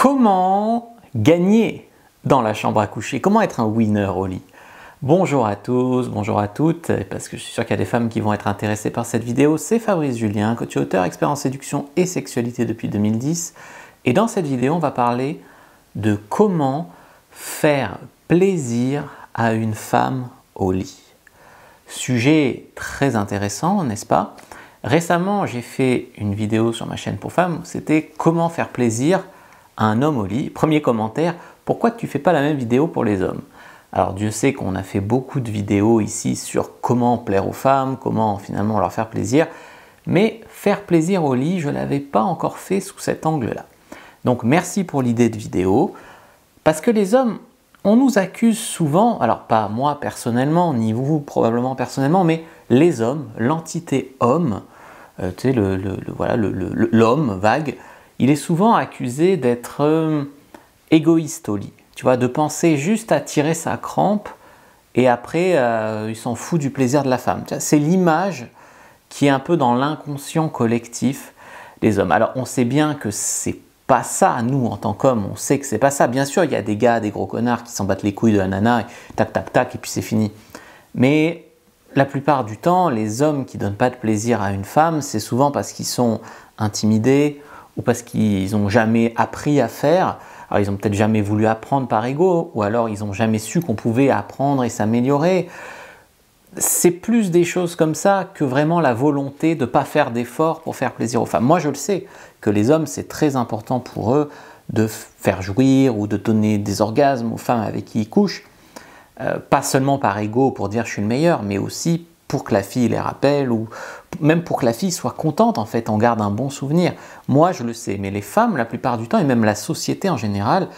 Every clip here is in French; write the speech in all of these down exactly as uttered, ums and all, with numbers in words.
Comment gagner dans la chambre à coucher? Comment être un winner au lit? Bonjour à tous, bonjour à toutes, parce que je suis sûr qu'il y a des femmes qui vont être intéressées par cette vidéo. C'est Fabrice Julien, coach et auteur, expert en séduction et sexualité depuis deux mille dix. Et dans cette vidéo, on va parler de comment faire plaisir à une femme au lit. Sujet très intéressant, n'est-ce pas? Récemment, j'ai fait une vidéo sur ma chaîne pour femmes, c'était « Comment faire plaisir ?» un homme au lit. Premier commentaire, pourquoi tu ne fais pas la même vidéo pour les hommes? Alors Dieu sait qu'on a fait beaucoup de vidéos ici sur comment plaire aux femmes, comment finalement leur faire plaisir, mais faire plaisir au lit, je ne l'avais pas encore fait sous cet angle-là. Donc merci pour l'idée de vidéo, parce que les hommes, on nous accuse souvent, alors pas moi personnellement, ni vous probablement personnellement, mais les hommes, l'entité homme, euh, tu sais, le, le, le, voilà, le, le, l'homme vague, il est souvent accusé d'être euh, égoïste au lit, tu vois, de penser juste à tirer sa crampe et après euh, il s'en fout du plaisir de la femme. C'est l'image qui est un peu dans l'inconscient collectif des hommes. Alors on sait bien que c'est pas ça, nous en tant qu'hommes, on sait que c'est pas ça. Bien sûr, il y a des gars, des gros connards qui s'en battent les couilles de la nana, et tac tac tac, et puis c'est fini. Mais la plupart du temps, les hommes qui donnent pas de plaisir à une femme, c'est souvent parce qu'ils sont intimidés, ou parce qu'ils n'ont jamais appris à faire. Alors ils n'ont peut-être jamais voulu apprendre par ego, ou alors ils n'ont jamais su qu'on pouvait apprendre et s'améliorer. C'est plus des choses comme ça que vraiment la volonté de ne pas faire d'efforts pour faire plaisir aux femmes. Moi je le sais, que les hommes c'est très important pour eux de faire jouir ou de donner des orgasmes aux femmes avec qui ils couchent. Euh, pas seulement par ego pour dire je suis le meilleur, mais aussi pour que la fille les rappelle, ou même pour que la fille soit contente, en fait, on garde un bon souvenir. Moi, je le sais, mais les femmes, la plupart du temps, et même la société en général,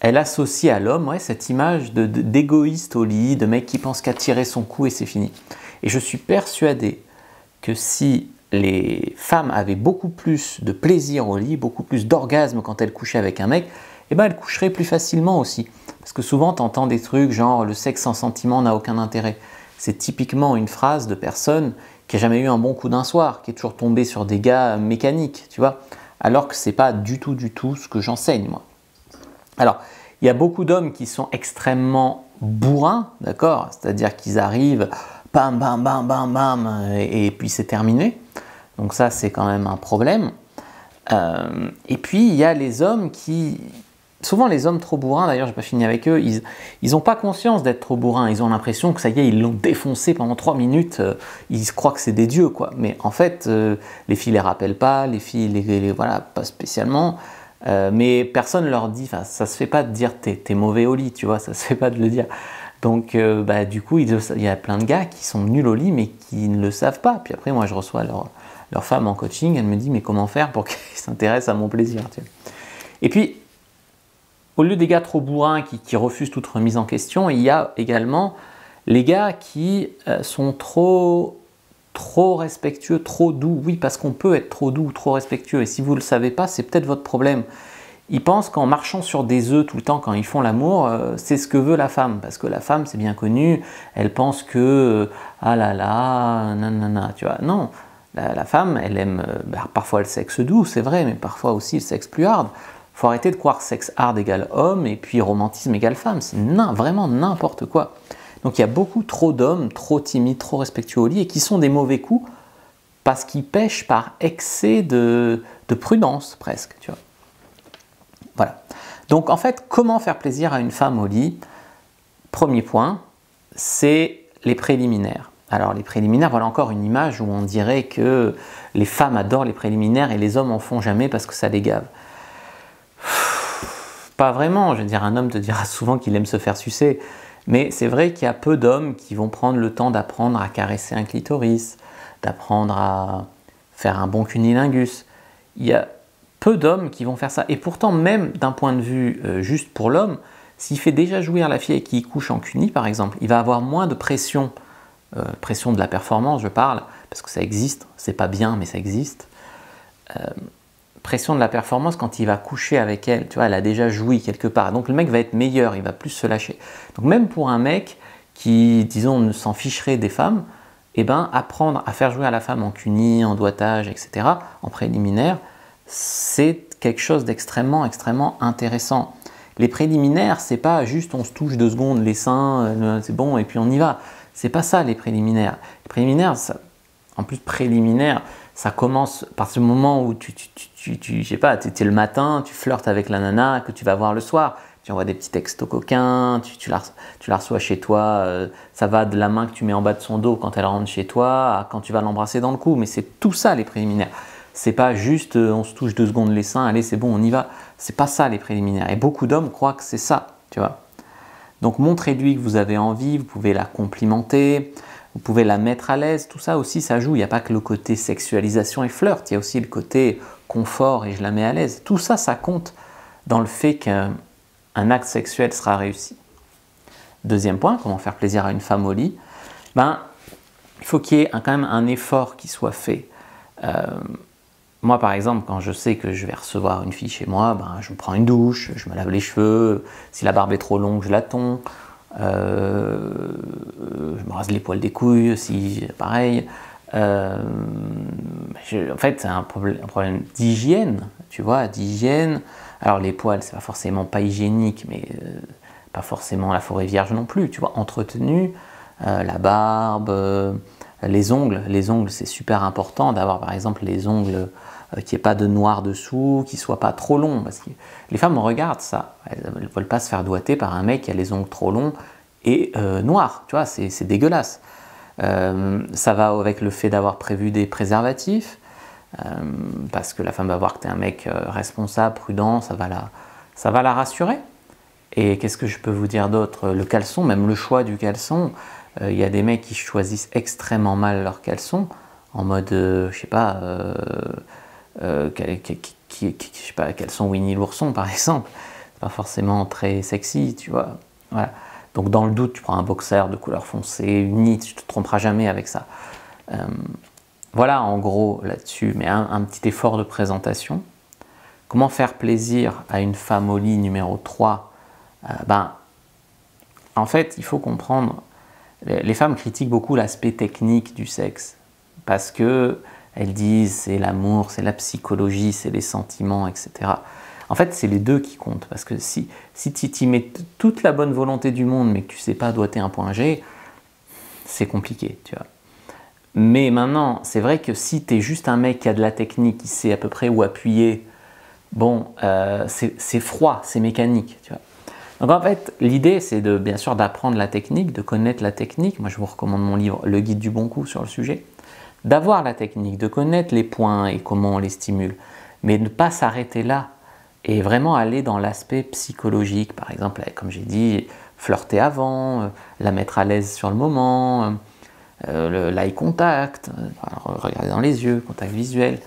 elle associe à l'homme ouais, cette image de, de, d'égoïste au lit, de mec qui pense qu'à tirer son coup et c'est fini. Et je suis persuadé que si les femmes avaient beaucoup plus de plaisir au lit, beaucoup plus d'orgasme quand elles couchaient avec un mec, eh ben, elles coucheraient plus facilement aussi. Parce que souvent, tu entends des trucs genre « le sexe sans sentiment n'a aucun intérêt ». C'est typiquement une phrase de personne qui n'a jamais eu un bon coup d'un soir, qui est toujours tombée sur des gars mécaniques, tu vois, alors que ce n'est pas du tout, du tout ce que j'enseigne, moi. Alors, il y a beaucoup d'hommes qui sont extrêmement bourrins, d'accord, c'est-à-dire qu'ils arrivent, bam, bam, bam, bam, bam, et, et puis c'est terminé. Donc ça, c'est quand même un problème. Euh, et puis, il y a les hommes qui... Souvent, les hommes trop bourrins, d'ailleurs, je n'ai pas fini avec eux, ils n'ont pas conscience d'être trop bourrins. Ils ont l'impression que ça y est, ils l'ont défoncé pendant trois minutes. Ils croient que c'est des dieux, quoi. Mais en fait, euh, les filles ne les rappellent pas, les filles les, les, les voilà, pas spécialement. Euh, mais personne ne leur dit, ça ne se fait pas de dire t'es, t'es mauvais au lit, tu vois, ça ne se fait pas de le dire. Donc, euh, bah, du coup, il y a plein de gars qui sont nuls au lit, mais qui ne le savent pas. Puis après, moi, je reçois leur, leur femme en coaching, elle me dit, mais comment faire pour qu'ils s'intéressent à mon plaisir, tu vois. Et puis, au lieu des gars trop bourrins qui, qui refusent toute remise en question, il y a également les gars qui sont trop, trop respectueux, trop doux. Oui, parce qu'on peut être trop doux, trop respectueux. Et si vous ne le savez pas, c'est peut-être votre problème. Ils pensent qu'en marchant sur des œufs tout le temps, quand ils font l'amour, euh, c'est ce que veut la femme. Parce que la femme, c'est bien connu, elle pense que « ah là là, nanana », tu vois. Non, la, la femme, elle aime ben, parfois le sexe doux, c'est vrai, mais parfois aussi le sexe plus hard. Il faut arrêter de croire sexe hard égale homme et puis romantisme égale femme. C'est vraiment n'importe quoi. Donc il y a beaucoup trop d'hommes, trop timides, trop respectueux au lit et qui sont des mauvais coups parce qu'ils pêchent par excès de, de prudence presque. Tu vois. Voilà. Donc en fait, comment faire plaisir à une femme au lit? Premier point, c'est les préliminaires. Alors les préliminaires, voilà encore une image où on dirait que les femmes adorent les préliminaires et les hommes en font jamais parce que ça les gave. Pas vraiment, je veux dire, un homme te dira souvent qu'il aime se faire sucer, mais c'est vrai qu'il y a peu d'hommes qui vont prendre le temps d'apprendre à caresser un clitoris, d'apprendre à faire un bon cunnilingus. Il y a peu d'hommes qui vont faire ça, et pourtant même d'un point de vue euh, juste pour l'homme, s'il fait déjà jouir la fille et qu'il couche en cunni par exemple, il va avoir moins de pression, euh, pression de la performance je parle, parce que ça existe, c'est pas bien mais ça existe, euh, pression de la performance quand il va coucher avec elle, tu vois, elle a déjà joui quelque part, donc le mec va être meilleur, il va plus se lâcher. Donc même pour un mec qui, disons, ne s'en ficherait des femmes, eh ben, apprendre à faire jouer à la femme en cunni, en doigtage, et cetera, en préliminaire, c'est quelque chose d'extrêmement, extrêmement intéressant. Les préliminaires, c'est pas juste on se touche deux secondes, les seins, c'est bon et puis on y va. C'est pas ça les préliminaires. Les préliminaires, ça, en plus préliminaires, ça commence par ce moment où tu, tu, tu, tu, tu je sais pas, tu es le matin, tu flirtes avec la nana que tu vas voir le soir. Tu envoies des petits textos coquins, tu, tu, la, tu la reçois chez toi, euh, ça va de la main que tu mets en bas de son dos quand elle rentre chez toi, à quand tu vas l'embrasser dans le cou. Mais c'est tout ça les préliminaires. C'est pas juste euh, on se touche deux secondes les seins, allez c'est bon on y va. C'est pas ça les préliminaires. Et beaucoup d'hommes croient que c'est ça, tu vois. Donc montrez-lui que vous avez envie, vous pouvez la complimenter, vous pouvez la mettre à l'aise, tout ça aussi ça joue. Il n'y a pas que le côté sexualisation et flirt, il y a aussi le côté confort et je la mets à l'aise. Tout ça, ça compte dans le fait que un acte sexuel sera réussi. Deuxième point, comment faire plaisir à une femme au lit, ben, il faut qu'il y ait un, quand même un effort qui soit fait. Euh, moi, par exemple, quand je sais que je vais recevoir une fille chez moi, ben, je me prends une douche, je me lave les cheveux, si la barbe est trop longue, je la tonds, euh, je me rase les poils des couilles, si pareil. Euh, je, en fait, c'est un, un problème d'hygiène, tu vois, d'hygiène. Alors les poils, c'est pas forcément pas hygiénique, mais euh, pas forcément la forêt vierge non plus, tu vois, entretenu, euh, la barbe, euh, les ongles, les ongles c'est super important d'avoir par exemple les ongles euh, qui n'aient pas de noir dessous, qui ne soient pas trop longs, parce que les femmes regardent ça, elles ne veulent pas se faire doiter par un mec qui a les ongles trop longs et euh, noirs, tu vois, c'est dégueulasse. Euh, ça va avec le fait d'avoir prévu des préservatifs, Euh, parce que la femme va voir que tu es un mec euh, responsable, prudent, ça va la, ça va la rassurer. Et qu'est-ce que je peux vous dire d'autre? Le caleçon, même le choix du caleçon, il euh, y a des mecs qui choisissent extrêmement mal leur caleçon, en mode, euh, je sais pas, euh, euh, qui, qui, qui, qui, je sais pas, caleçon Winnie l'ourson par exemple, c'est pas forcément très sexy, tu vois. Voilà. Donc dans le doute, tu prends un boxer de couleur foncée, uni, tu te tromperas jamais avec ça. Euh, Voilà en gros là-dessus, mais un, un petit effort de présentation. Comment faire plaisir à une femme au lit numéro trois? euh, ben, En fait, il faut comprendre, les femmes critiquent beaucoup l'aspect technique du sexe, parce qu'elles disent c'est l'amour, c'est la psychologie, c'est les sentiments, et cetera. En fait, c'est les deux qui comptent, parce que si, si tu y mets toute la bonne volonté du monde, mais que tu ne sais pas doiter un point G, c'est compliqué, tu vois. Mais maintenant, c'est vrai que si tu es juste un mec qui a de la technique, qui sait à peu près où appuyer, bon, euh, c'est froid, c'est mécanique, tu vois. Donc en fait, l'idée, c'est de bien sûr d'apprendre la technique, de connaître la technique. Moi, je vous recommande mon livre « Le guide du bon coup » sur le sujet. D'avoir la technique, de connaître les points et comment on les stimule, mais ne pas s'arrêter là et vraiment aller dans l'aspect psychologique. Par exemple, comme j'ai dit, flirter avant, la mettre à l'aise sur le moment, Euh, l'eye contact, euh, regarder dans les yeux, contact visuel,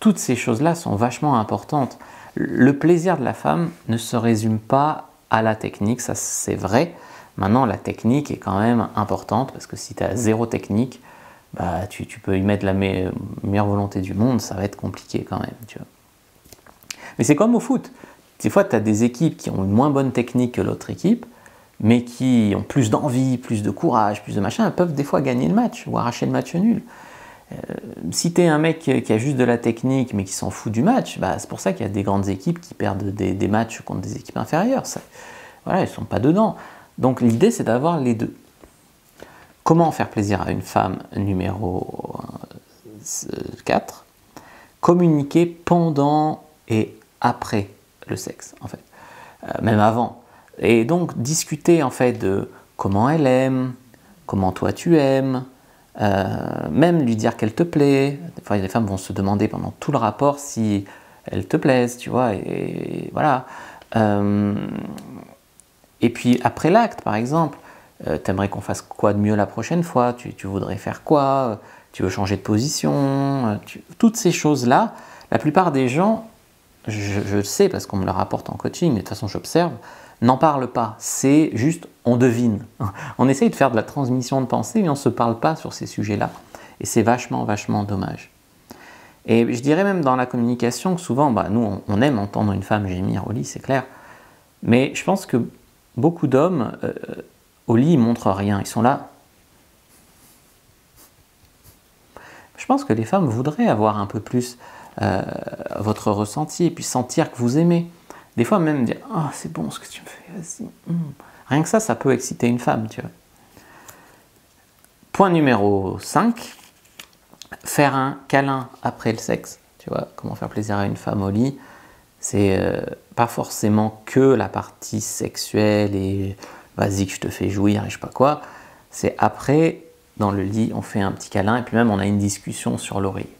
toutes ces choses-là sont vachement importantes. Le plaisir de la femme ne se résume pas à la technique, ça c'est vrai. Maintenant, la technique est quand même importante parce que si tu as zéro technique, bah, tu, tu peux y mettre la me meilleure volonté du monde, ça va être compliqué quand même, tu vois. Mais c'est comme au foot. Des fois, tu as des équipes qui ont une moins bonne technique que l'autre équipe, mais qui ont plus d'envie, plus de courage, plus de machin, peuvent des fois gagner le match ou arracher le match nul. Euh, si tu es un mec qui a juste de la technique mais qui s'en fout du match, bah, c'est pour ça qu'il y a des grandes équipes qui perdent des, des matchs contre des équipes inférieures. Ça, voilà, ils ne sont pas dedans. Donc l'idée, c'est d'avoir les deux. Comment faire plaisir à une femme numéro quatre? Communiquer pendant et après le sexe, en fait. Euh, même avant. Et donc, discuter en fait de comment elle aime, comment toi tu aimes, euh, même lui dire qu'elle te plaît. Des fois, les femmes vont se demander pendant tout le rapport si elle te plaise, tu vois, et, et voilà. Euh, et puis, après l'acte, par exemple, euh, t'aimerais qu'on fasse quoi de mieux la prochaine fois, tu, tu voudrais faire quoi, tu veux changer de position, tu, toutes ces choses-là, la plupart des gens, je, je le sais parce qu'on me le rapporte en coaching, mais de toute façon, j'observe, n'en parle pas, c'est juste on devine. On essaye de faire de la transmission de pensée, mais on ne se parle pas sur ces sujets-là. Et c'est vachement, vachement dommage. Et je dirais même dans la communication que souvent, bah, nous, on aime entendre une femme gémir au lit, c'est clair. Mais je pense que beaucoup d'hommes, euh, au lit, ils ne montrent rien. Ils sont là. Je pense que les femmes voudraient avoir un peu plus euh, votre ressenti et puis sentir que vous aimez. Des fois même dire ah, oh, c'est bon ce que tu me fais, vas-y. Mmh. Rien que ça, ça peut exciter une femme, tu vois. Point numéro cinq, faire un câlin après le sexe. Tu vois, comment faire plaisir à une femme au lit, c'est euh, pas forcément que la partie sexuelle et vas-y que je te fais jouir et je sais pas quoi. C'est après, dans le lit, on fait un petit câlin et puis même on a une discussion sur l'oreiller.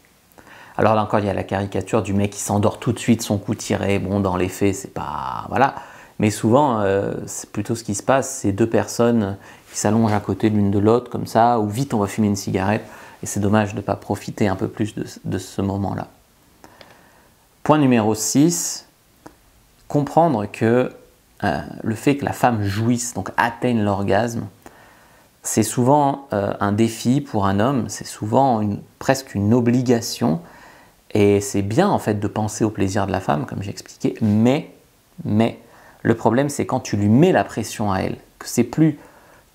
Alors là encore, il y a la caricature du mec qui s'endort tout de suite, son coup tiré. Bon, dans les faits, c'est pas... voilà. Mais souvent, euh, c'est plutôt ce qui se passe, c'est deux personnes qui s'allongent à côté l'une de l'autre, comme ça, ou vite on va fumer une cigarette, et c'est dommage de ne pas profiter un peu plus de, de ce moment-là. Point numéro six, comprendre que euh, le fait que la femme jouisse, donc atteigne l'orgasme, c'est souvent euh, un défi pour un homme, c'est souvent une, presque une obligation, et c'est bien en fait de penser au plaisir de la femme, comme j'ai expliqué, mais, mais, le problème, c'est quand tu lui mets la pression à elle, que c'est plus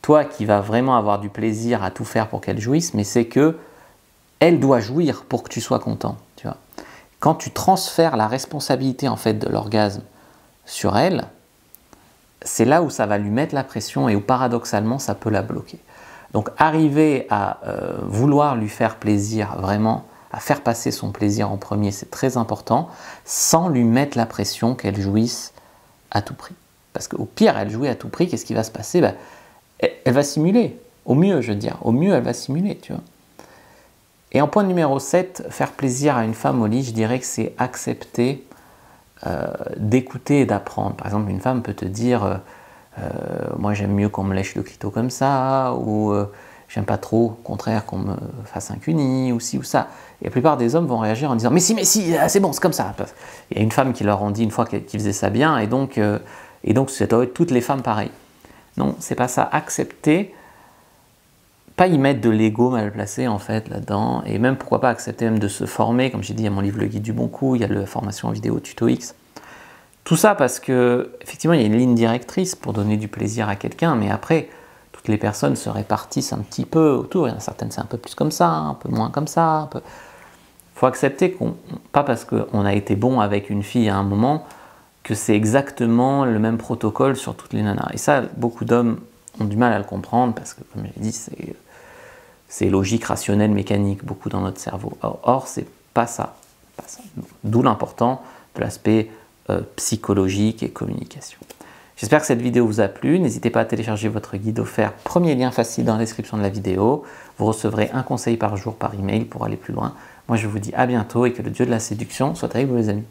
toi qui vas vraiment avoir du plaisir à tout faire pour qu'elle jouisse, mais c'est que elle doit jouir pour que tu sois content, tu vois. Quand tu transfères la responsabilité en fait de l'orgasme sur elle, c'est là où ça va lui mettre la pression et où paradoxalement ça peut la bloquer. Donc arriver à euh, vouloir lui faire plaisir vraiment, à faire passer son plaisir en premier, c'est très important, sans lui mettre la pression qu'elle jouisse à tout prix. Parce qu'au pire, elle jouait à tout prix, qu'est-ce qui va se passer? Ben, elle, elle va simuler, au mieux, je veux dire. Au mieux, elle va simuler, tu vois. Et en point numéro sept, faire plaisir à une femme au lit, je dirais que c'est accepter euh, d'écouter et d'apprendre. Par exemple, une femme peut te dire euh, « Moi, j'aime mieux qu'on me lèche le clito comme ça » ou euh, « J'aime pas trop, au contraire, qu'on me fasse un cuni » ou ci ou ça. Et la plupart des hommes vont réagir en disant « Mais si, mais si, c'est bon, c'est comme ça !» Il y a une femme qui leur en dit une fois qu'ils faisaient ça bien, et donc, euh, et donc ça doit être toutes les femmes pareilles. Non, c'est pas ça. Accepter, pas y mettre de l'ego mal placé en fait là-dedans, et même pourquoi pas accepter même de se former, comme j'ai dit, il y a mon livre Le guide du bon coup, il y a la formation en vidéo Tuto X. Tout ça parce que, effectivement, il y a une ligne directrice pour donner du plaisir à quelqu'un, mais après, toutes les personnes se répartissent un petit peu autour, il y en a certaines c'est un peu plus comme ça, un peu moins comme ça, un peu... Faut accepter qu'on, pas parce qu'on a été bon avec une fille à un moment, que c'est exactement le même protocole sur toutes les nanas. Et ça, beaucoup d'hommes ont du mal à le comprendre, parce que, comme j'ai dit, c'est... c'est logique, rationnel, mécanique, beaucoup dans notre cerveau. Or, or c'est pas ça. Pas ça. D'où l'important de l'aspect euh, psychologique et communication. J'espère que cette vidéo vous a plu. N'hésitez pas à télécharger votre guide offert. Premier lien facile dans la description de la vidéo. Vous recevrez un conseil par jour par email pour aller plus loin. Moi, je vous dis à bientôt et que le dieu de la séduction soit avec vous, les amis.